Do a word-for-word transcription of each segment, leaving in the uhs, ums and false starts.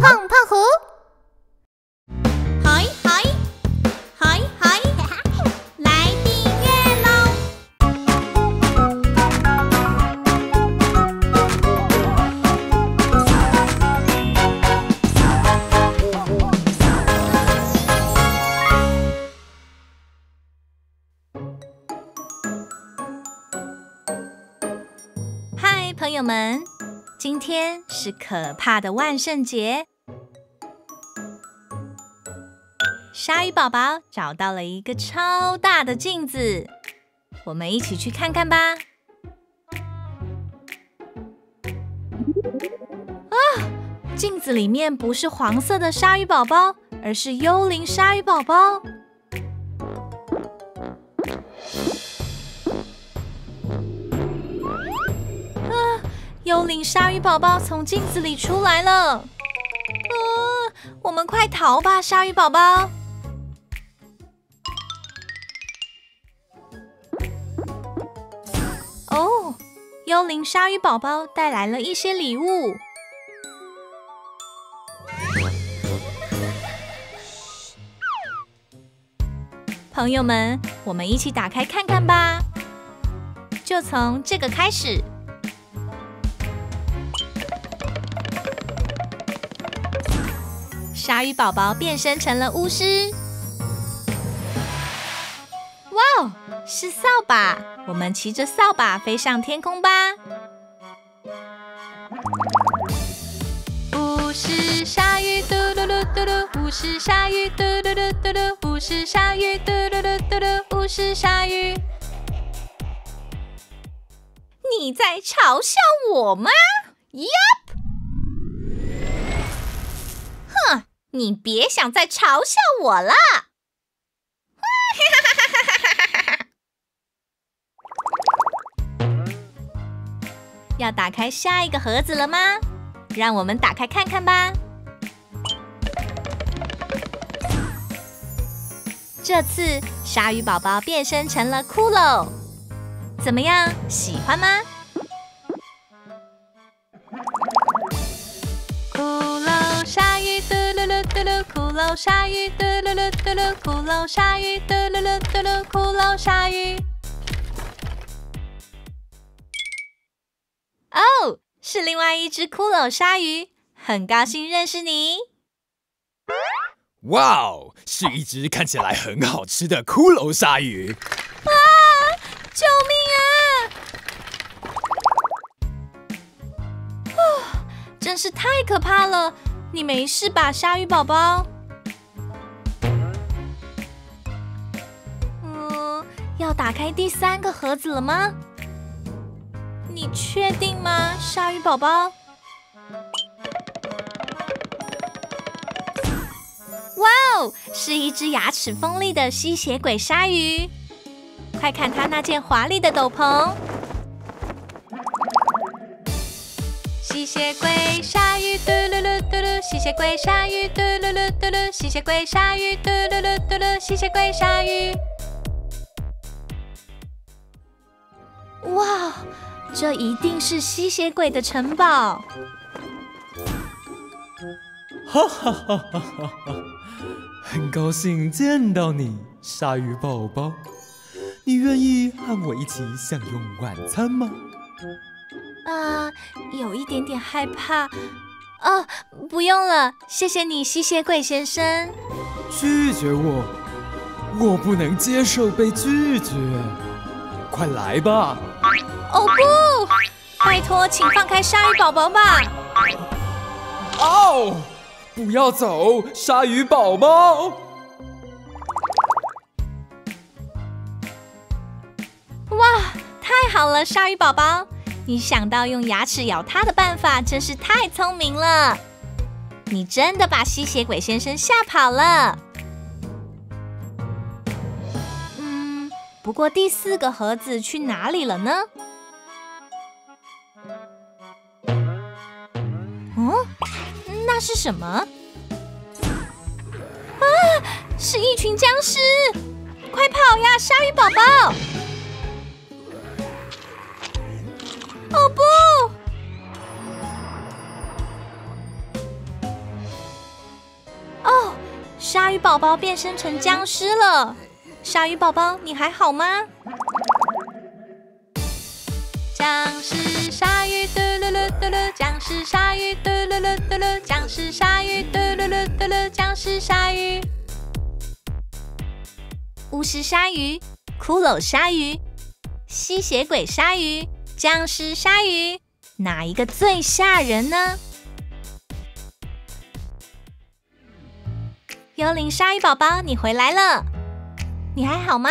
胖胖虎。 朋友们，今天是可怕的万圣节。鲨鱼宝宝找到了一个超大的镜子，我们一起去看看吧。啊，镜子里面不是黄色的鲨鱼宝宝，而是幽灵鲨鱼宝宝。 幽灵鲨鱼宝宝从镜子里出来了，呃，我们快逃吧，鲨鱼宝宝！哦，幽灵鲨鱼宝宝带来了一些礼物，朋友们，我们一起打开看看吧，就从这个开始。 鲨鱼宝宝变身成了巫师。哇哦，是扫把！我们骑着扫把飞上天空吧。巫师鲨鱼嘟噜噜嘟噜，巫师鲨鱼嘟噜噜嘟噜，巫师鲨鱼嘟噜噜嘟噜，巫师鲨鱼。你在嘲笑我吗 ？Yup。 你别想再嘲笑我了！要打开下一个盒子了吗？让我们打开看看吧。这次鲨鱼宝宝变身成了骷髅，怎么样？喜欢吗？ 骷髅鲨鱼，嘟噜噜嘟噜，骷髅鲨鱼，嘟噜噜嘟噜，骷髅鲨鱼。哦，是另外一只骷髅鲨鱼，很高兴认识你。哇哦，是一只看起来很好吃的骷髅鲨鱼。啊！救命啊！哦，真是太可怕了。 你没事吧，鲨鱼宝宝？嗯，要打开第三个盒子了吗？你确定吗，鲨鱼宝宝？哇哦，是一只牙齿锋利的吸血鬼鲨鱼！快看它那件华丽的斗篷。 吸血鬼鲨鱼嘟噜噜嘟噜，吸血鬼鲨鱼嘟噜噜嘟噜，吸血鬼鲨鱼嘟噜噜嘟噜，吸血鬼鲨鱼。哇，这一定是吸血鬼的城堡！哈哈哈哈哈哈！很高兴见到你，鲨鱼宝宝。你愿意和我一起享用晚餐吗？ 啊，有一点点害怕。哦，不用了，谢谢你，吸血鬼先生。拒绝我，我不能接受被拒绝。快来吧！哦不，拜托，请放开鲨鱼宝宝吧！哦，不要走，鲨鱼宝宝！哇，太好了，鲨鱼宝宝！ 你想到用牙齿咬它的办法，真是太聪明了！你真的把吸血鬼先生吓跑了。嗯，不过第四个盒子去哪里了呢？嗯，那是什么？啊，是一群僵尸！快跑呀，鲨鱼宝宝！ 哦不！鲨鱼宝宝变身成僵尸了。鲨鱼宝宝，你还好吗？僵尸鲨鱼嘟噜噜嘟噜，僵尸鲨鱼嘟噜噜嘟噜，僵尸鲨鱼嘟噜噜嘟噜，僵尸鲨鱼。巫师鲨鱼、骷髅鲨鱼、吸血鬼鲨鱼、僵尸鲨鱼，哪一个最吓人呢？ 幽灵鲨鱼宝宝，你回来了，你还好吗？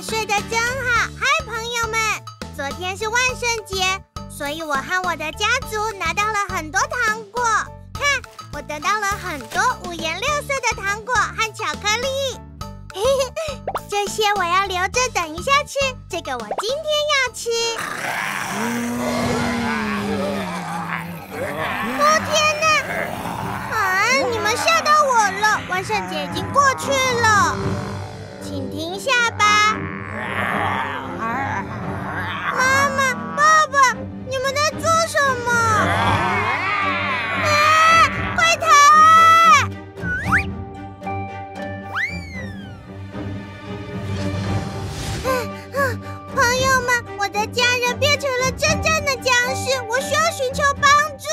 睡得真好，嗨，朋友们！昨天是万圣节，所以我和我的家族拿到了很多糖果。看，我得到了很多五颜六色的糖果和巧克力。嘿嘿，这些我要留着等一下吃，这个我今天要吃。哦天哪！啊，你们吓到我了！万圣节已经过去了，请停下吧。 妈妈，爸爸，你们在做什么？啊！快逃啊！朋友们，我的家人变成了真正的僵尸，我需要寻求帮助。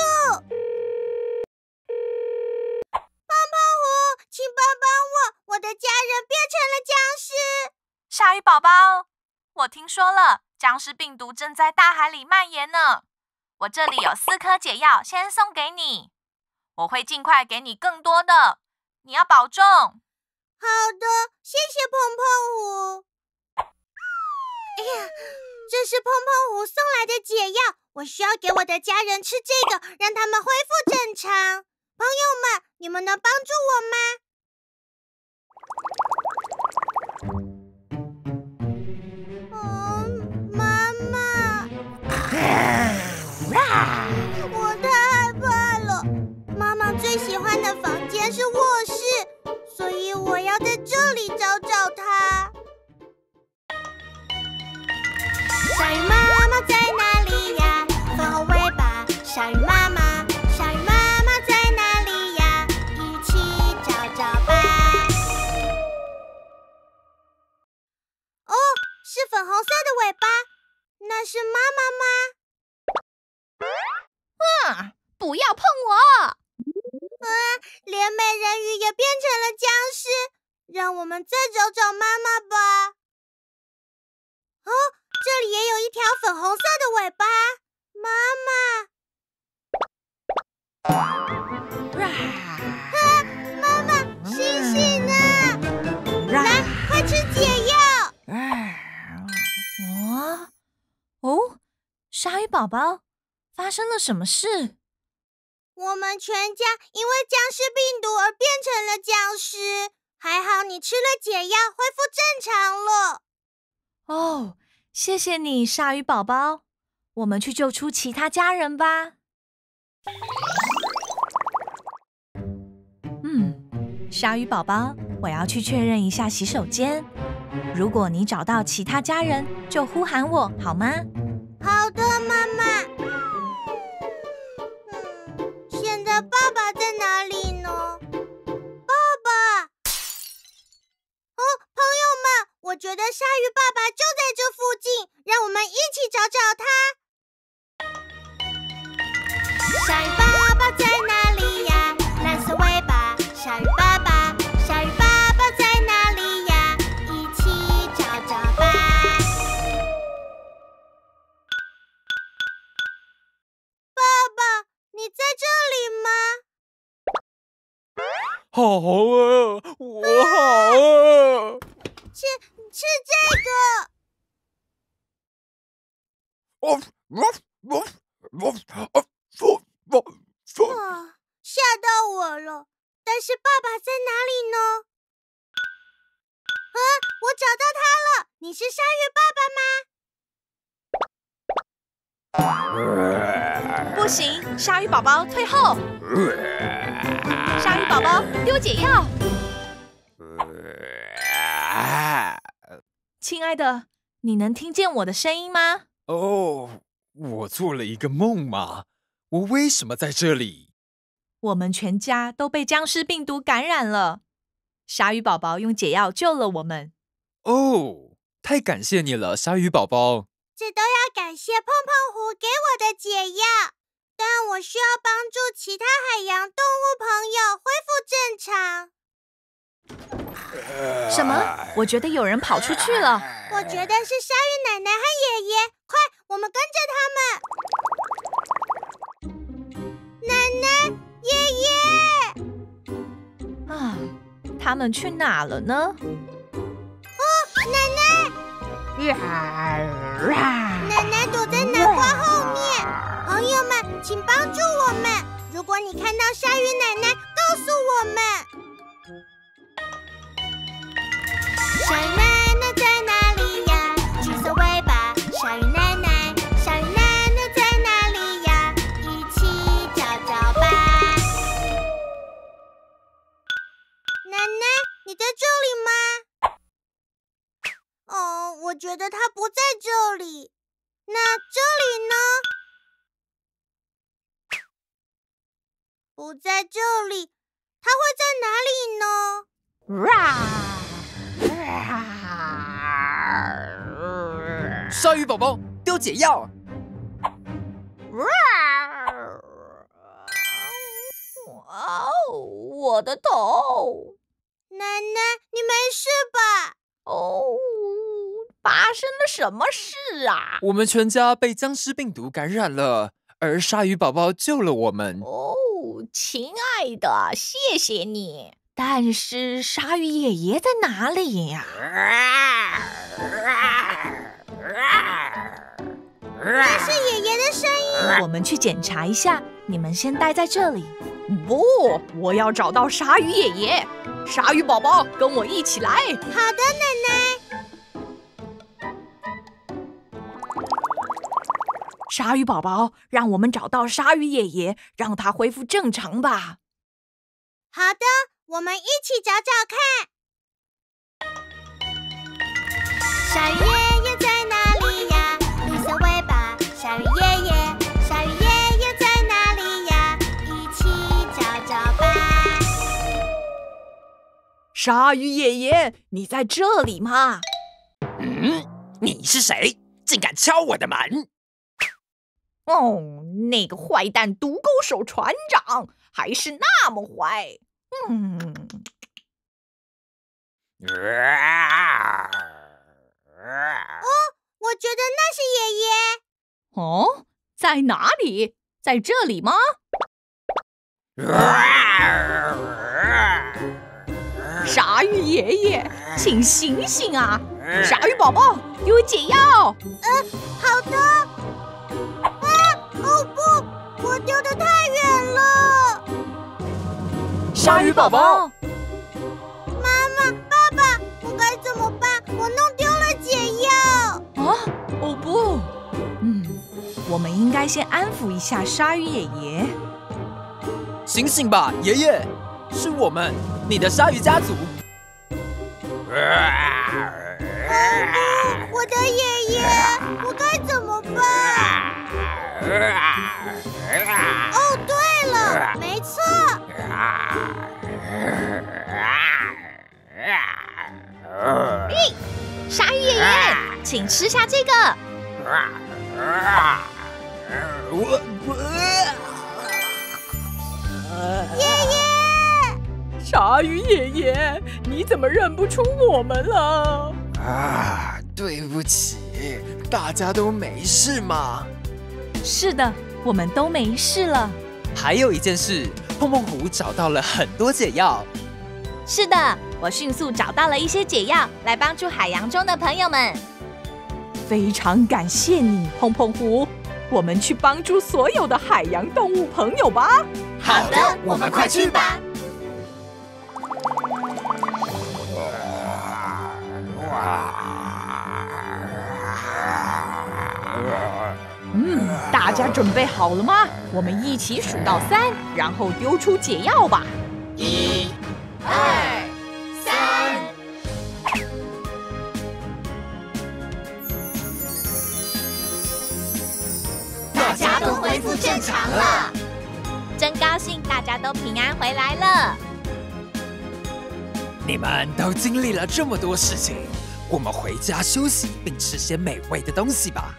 胖胖虎，请帮帮我，我的家人变成了僵尸。鲨鱼宝宝。 我听说了，僵尸病毒正在大海里蔓延呢。我这里有四颗解药，先送给你。我会尽快给你更多的，你要保重。好的，谢谢碰碰虎。哎呀，这是碰碰虎送来的解药，我需要给我的家人吃这个，让他们恢复正常。朋友们，你们能帮助我吗？ 我太害怕了。妈妈最喜欢的房间是卧室，所以我要在这里找找她。鲨鱼妈妈在哪里呀？粉红尾巴，鲨鱼妈妈。 再找找妈妈吧。哦，这里也有一条粉红色的尾巴，妈妈。啊，妈妈，星星呢？来，快吃解药。哦，哦，鲨鱼宝宝，发生了什么事？我们全家因为僵尸病毒而变成了僵尸。 还好你吃了解药，恢复正常了。哦，谢谢你，鲨鱼宝宝。我们去救出其他家人吧。嗯，鲨鱼宝宝，我要去确认一下洗手间。如果你找到其他家人，就呼喊我好吗？好的，妈妈。嗯，现在爸爸在哪里呢？ 我觉得鲨鱼爸爸就在这附近，让我们一起找找他。鲨鱼爸爸在哪里呀？蓝色尾巴，鲨鱼爸爸，鲨鱼爸爸在哪里呀？一起找找吧。爸爸，你在这里吗？好啊，我好啊。啊 吃吃这个！哦哦哦哦哦哦哦了，但是爸爸在哪里呢？啊，我找到他了！你是鲨鱼爸爸吗？ 不行，鲨鱼宝宝退后！鲨鱼宝宝丢解药。亲爱的，你能听见我的声音吗？哦，我做了一个梦吗？我为什么在这里？我们全家都被僵尸病毒感染了。鲨鱼宝宝用解药救了我们。哦，太感谢你了，鲨鱼宝宝。 这都要感谢碰碰狐给我的解药，但我需要帮助其他海洋动物朋友恢复正常。什么？我觉得有人跑出去了。我觉得是鲨鱼奶奶和爷爷，快，我们跟着他们。奶奶，爷爷。啊，他们去哪了呢？哦，奶奶。 奶奶躲在南瓜后面，朋友们，请帮助我们。如果你看到鲨鱼奶奶，告诉我们。鲨鱼奶奶在哪里呀？举着尾巴，鲨鱼奶奶，鲨鱼奶奶在哪里呀？一起找找吧。奶奶，你在这里吗？ 哦，我觉得它不在这里。那这里呢？不在这里，它会在哪里呢？鲨鱼宝宝丢解药。哇哦，我的头！奶奶，你没事吧？哦。 发生了什么事啊？我们全家被僵尸病毒感染了，而鲨鱼宝宝救了我们。哦，亲爱的，谢谢你。但是鲨鱼爷爷在哪里呀？那是爷爷的声音。我们去检查一下，你们先待在这里。不，我要找到鲨鱼爷爷。鲨鱼宝宝，跟我一起来。好的，奶奶。 鲨鱼宝宝，让我们找到鲨鱼爷爷，让他恢复正常吧。好的，我们一起找找看。鲨鱼爷爷在哪里呀？绿色尾巴，鲨鱼爷爷，鲨鱼爷爷在哪里呀？一起找找吧。鲨鱼爷爷，你在这里吗？嗯，你是谁？竟敢敲我的门！ 哦，那个坏蛋毒钩手船长还是那么坏。嗯，哦，我觉得那是爷爷。哦，在哪里？在这里吗？鲨鱼爷爷，请醒醒啊！鲨鱼宝宝，给我解药。嗯，好的。 哦不，我丢得太远了！鲨鱼宝宝，妈妈、爸爸，我该怎么办？我弄丢了解药。啊！哦不，嗯，我们应该先安抚一下鲨鱼爷爷。醒醒吧，爷爷，是我们，你的鲨鱼家族。哦不，我的爷爷，我该怎么办？ 哦，对了，没错。咦，鲨鱼爷爷，请吃下这个。爷爷，鲨鱼爷爷，你怎么认不出我们了？啊，对不起，大家都没事嘛。 是的，我们都没事了。还有一件事，碰碰狐找到了很多解药。是的，我迅速找到了一些解药来帮助海洋中的朋友们。非常感谢你，碰碰狐。我们去帮助所有的海洋动物朋友吧。好的，我们快去吧。大家准备好了吗？我们一起数到三，然后丢出解药吧。一、二、三。大家都恢复正常了，真高兴大家都平安回来了。你们都经历了这么多事情，我们回家休息并吃些美味的东西吧。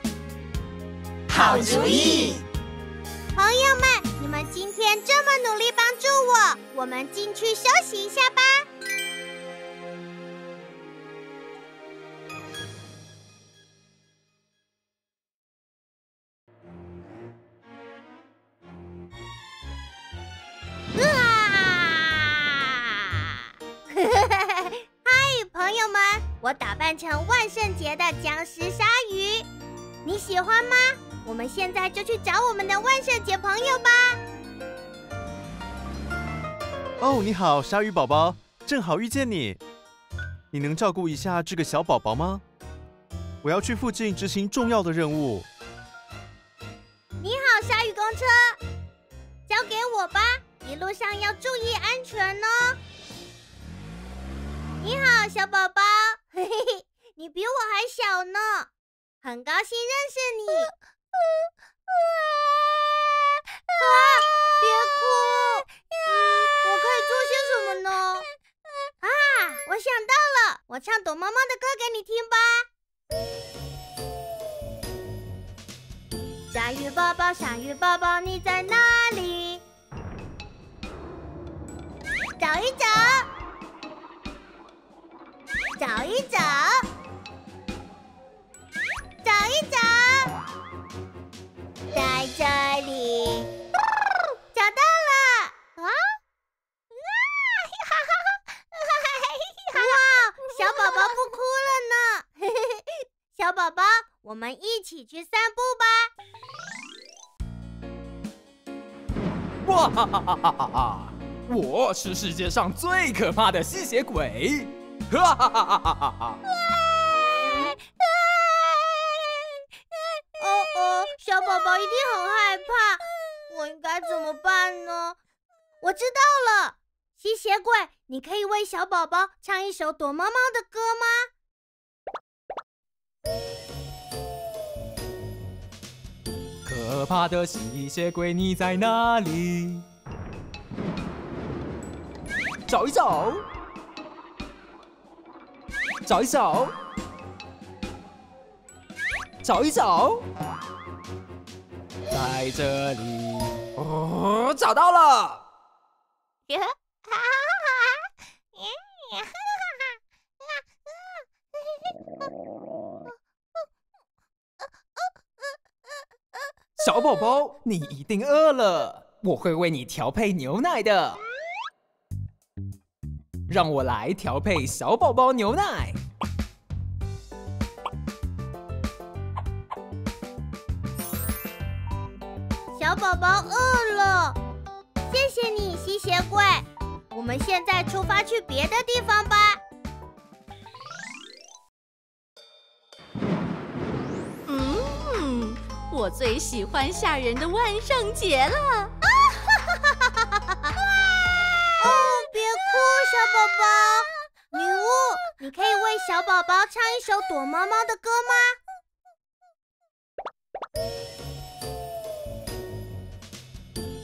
好主意，朋友们，你们今天这么努力帮助我，我们进去休息一下吧。啊！嗨，朋友们，我打扮成万圣节的僵尸鲨鱼，你喜欢吗？ 我们现在就去找我们的万圣节朋友吧。哦，你好，鲨鱼宝宝，正好遇见你。你能照顾一下这个小宝宝吗？我要去附近执行重要的任务。你好，鲨鱼公车，交给我吧。一路上要注意安全哦。你好，小宝宝，嘿嘿嘿，你比我还小呢，很高兴认识你。呃 啊！别哭，嗯，我可以做些什么呢？啊，我想到了，我唱躲猫猫的歌给你听吧。鲨鱼宝宝，鲨鱼宝宝，你在哪里？找一找，找一找，找一找。 在这里，找到了！啊！哇，小宝宝不哭了呢。小宝宝，我们一起去散步吧。哇哈哈哈哈哈！我是世界上最可怕的吸血鬼。哈哈哈哈哈哈！ 小宝宝一定很害怕，我应该怎么办呢？我知道了，吸血鬼，你可以为小宝宝唱一首躲猫猫的歌吗？可怕的吸血鬼，你在哪里？找一找，找一找，找一找。 在这里，哦，找到了！小宝宝，你一定饿了，我会为你调配牛奶的。让我来调配小宝宝牛奶。 小宝宝饿了，谢谢你，吸血鬼。我们现在出发去别的地方吧。嗯，我最喜欢吓人的万圣节了。啊哈哈哈哈哈！哦，别哭，小宝宝。女巫，你可以为小宝宝唱一首躲猫猫的歌吗？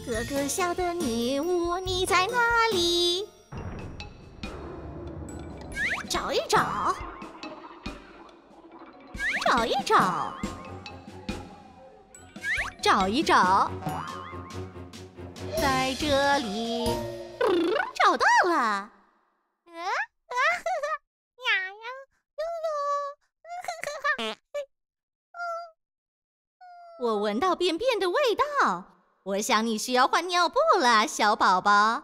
哥哥笑的女巫，你在哪里？找一找，找一找，找一找，在这里，嗯、找到了！啊啊呀呀呦呦！我闻到便便的味道。 我想你需要换尿布了，小宝宝。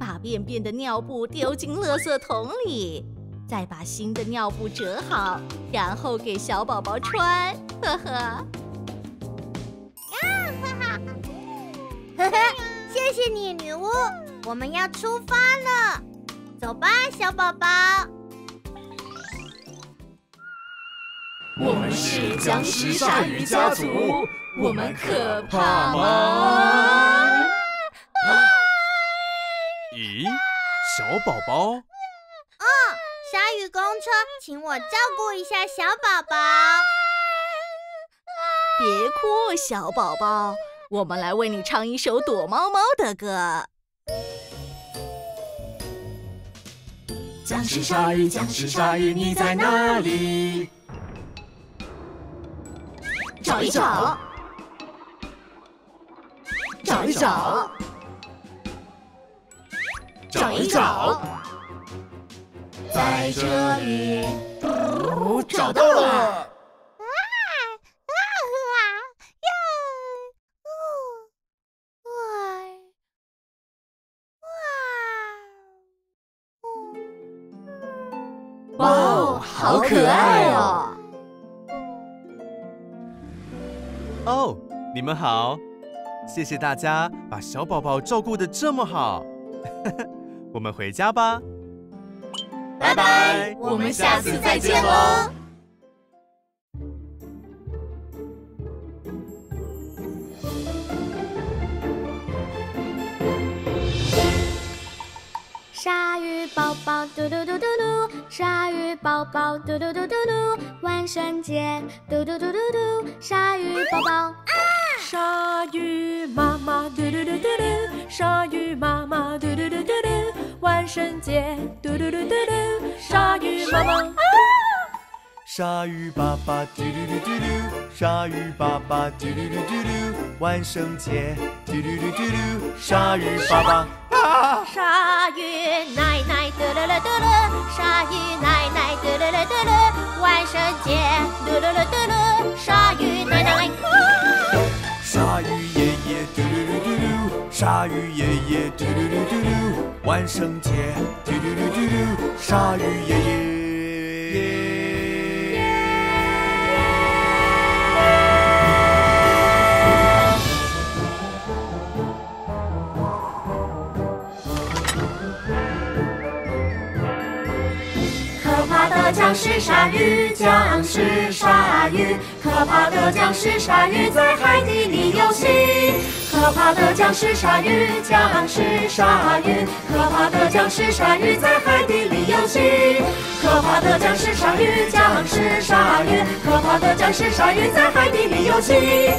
把便便的尿布丢进垃圾桶里，再把新的尿布折好，然后给小宝宝穿。呵呵。啊哈哈！呵呵，谢谢你，女巫。我们要出发了，走吧，小宝宝。我们是僵尸鲨鱼家族，我们可怕吗？咦，小宝宝？哦，鲨鱼公车，请我照顾一下小宝宝。别哭，小宝宝，我们来为你唱一首躲猫猫的歌。 僵尸鲨鱼，僵尸鲨鱼，你在哪里？找一找，找一找，找一找，在这里，哦，找到了！哇哇哇哟！哦哇！ 哇哦，好可爱哦！哦，你们好，谢谢大家把小宝宝照顾得这么好。我们回家吧，拜拜，我们下次再见喽。鲨鱼宝宝嘟嘟嘟嘟嘟，鲨鱼宝宝嘟嘟嘟嘟嘟，万圣节嘟嘟嘟嘟嘟，鲨鱼宝宝啊！鲨鱼妈妈嘟嘟嘟嘟嘟，鲨鱼妈妈嘟嘟嘟嘟嘟，万圣节嘟嘟嘟嘟嘟，鲨鱼妈妈啊！鲨鱼爸爸嘟嘟嘟嘟嘟，鲨鱼爸爸嘟嘟嘟嘟嘟，万圣节嘟嘟嘟嘟嘟，鲨鱼爸爸。 鲨鱼奶奶嘟噜噜嘟噜，鲨鱼奶奶嘟噜噜嘟噜，万圣节嘟噜噜嘟噜，鲨鱼奶奶。鲨鱼爷爷嘟噜噜嘟噜，鲨鱼爷爷嘟噜噜嘟噜，万圣节嘟噜噜嘟噜，鲨鱼爷爷。 僵尸鲨鱼，僵尸鲨鱼，可怕的僵尸鲨鱼在海底里游戏。可怕的僵尸鲨鱼，僵尸鲨鱼，可怕的僵尸鲨鱼在海底里游戏。可怕的僵尸鲨鱼，僵尸鲨鱼，可怕的僵尸鲨鱼在海底里游戏。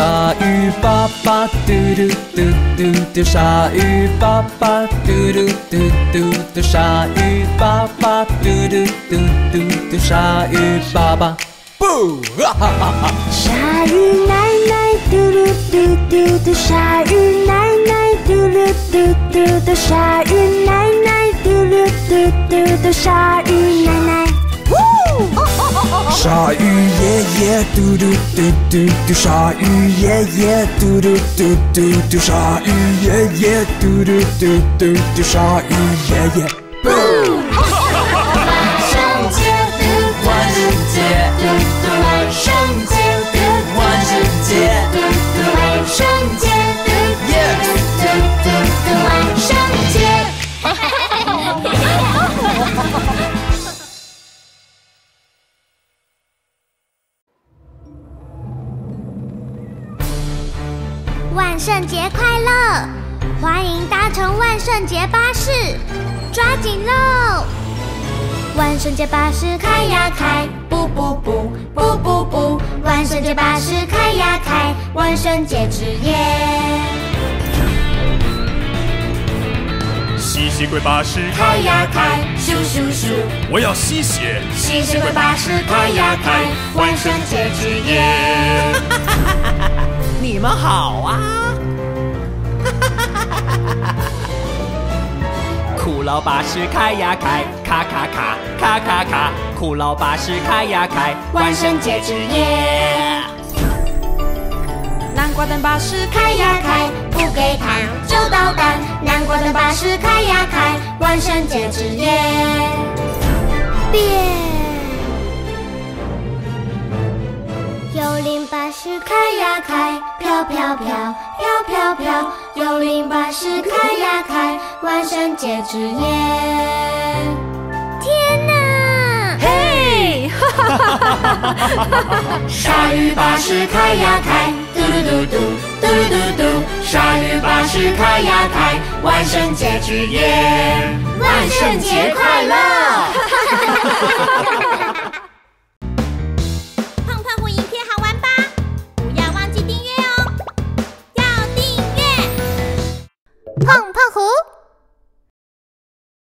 鲨鱼爸爸嘟嘟嘟嘟嘟，鲨鱼爸爸嘟嘟嘟嘟嘟，鲨鱼爸爸，不，哈哈哈哈！鲨鱼奶奶嘟嘟嘟嘟嘟，鲨鱼奶奶嘟嘟嘟嘟嘟，鲨鱼奶奶嘟嘟嘟嘟嘟，鲨鱼奶奶。 鲨鱼爷爷嘟嘟嘟嘟嘟，鲨鱼爷爷嘟嘟嘟嘟嘟，鲨鱼爷爷嘟嘟嘟嘟嘟，鲨鱼爷爷。不，万圣节，万圣节，万圣节，万圣节，万圣节，万圣节。哈哈哈哈哈！ 万圣节快乐！欢迎搭乘万圣节巴士，抓紧喽！万圣节巴士开呀开，不不不不不不，万圣节巴士开呀开，万圣节之夜。嘻吸鬼巴士开呀开，咻咻咻！我要吸血，吸血鬼巴士开呀开，万圣节之夜。你们好啊！苦劳巴士开呀开，咔咔咔咔咔咔，苦劳巴士开呀开，万圣节之夜。南瓜灯巴士开呀开，不给糖就捣蛋。南瓜灯巴士开呀开，万圣节之夜。变，幽灵巴士开呀开，飘飘飘飘飘飘。幽灵巴士开呀开，万圣节之夜。天哪！嘿，哈哈哈哈哈！鲨鱼巴士开呀开。 嘟嘟嘟嘟嘟嘟，鲨鱼巴士开呀开，万圣节之夜。万圣